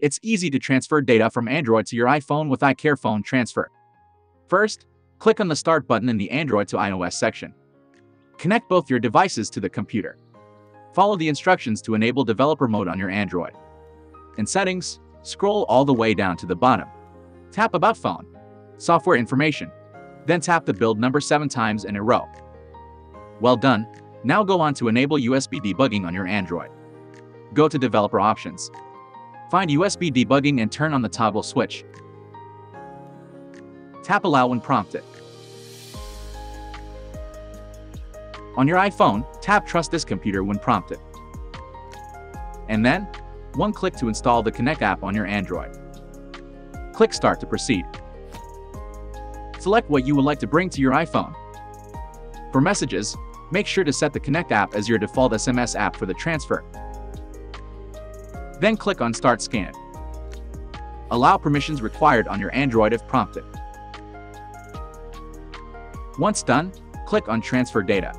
It's easy to transfer data from Android to your iPhone with iCareFone Transfer. First, click on the Start button in the Android to iOS section. Connect both your devices to the computer. Follow the instructions to enable developer mode on your Android. In Settings, scroll all the way down to the bottom. Tap About Phone, Software Information. Then tap the build number 7 times in a row. Well done. Now go on to enable USB debugging on your Android. Go to Developer Options. Find USB debugging and turn on the toggle switch. Tap Allow when prompted. On your iPhone, tap Trust this computer when prompted. And then, one click to install the Connect app on your Android. Click Start to proceed. Select what you would like to bring to your iPhone. For messages, make sure to set the Connect app as your default SMS app for the transfer. Then click on Start Scan. Allow permissions required on your Android if prompted. Once done, click on Transfer Data.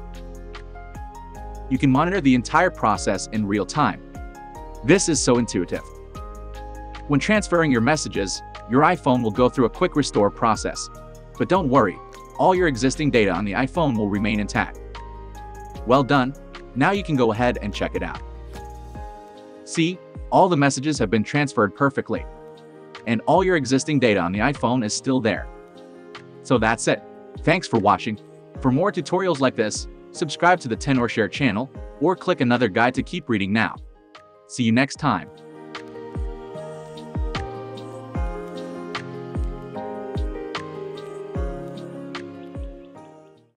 You can monitor the entire process in real time. This is so intuitive. When transferring your messages, your iPhone will go through a quick restore process. But don't worry, all your existing data on the iPhone will remain intact. Well done, now you can go ahead and check it out. See, all the messages have been transferred perfectly. And all your existing data on the iPhone is still there. So that's it. Thanks for watching. For more tutorials like this, subscribe to the Tenorshare channel, or click another guide to keep reading now. See you next time.